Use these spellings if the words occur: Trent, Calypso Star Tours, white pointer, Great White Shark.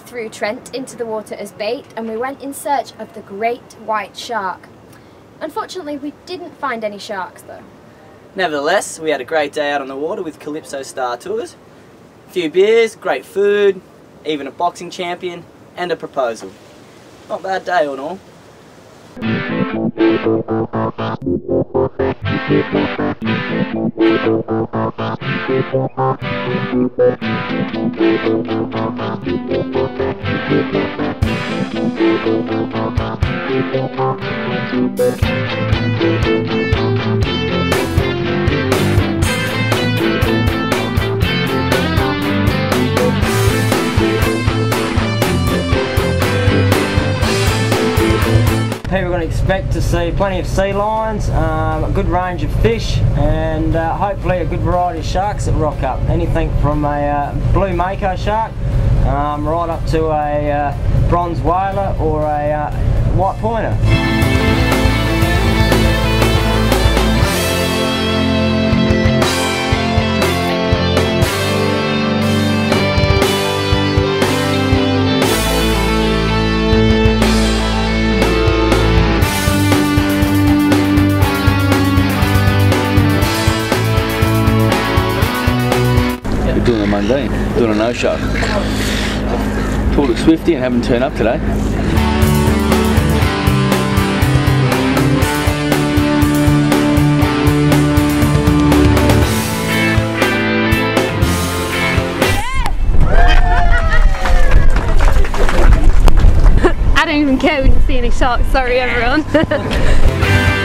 we threw Trent into the water as bait and we went in search of the Great White Shark. Unfortunately, we didn't find any sharks though. Nevertheless, we had a great day out on the water with Calypso Star Tours. A few beers, great food, even a boxing champion and a proposal. Not a bad day all in all. People are going to expect to see plenty of sea lions, a good range of fish, and hopefully a good variety of sharks that rock up. Anything from a blue mako shark right up to a bronze whaler or a white pointer. Doing a mundane, doing a no show. Pulled a Swifty and haven't turned up today. I don't even care when you see any sharks, sorry everyone.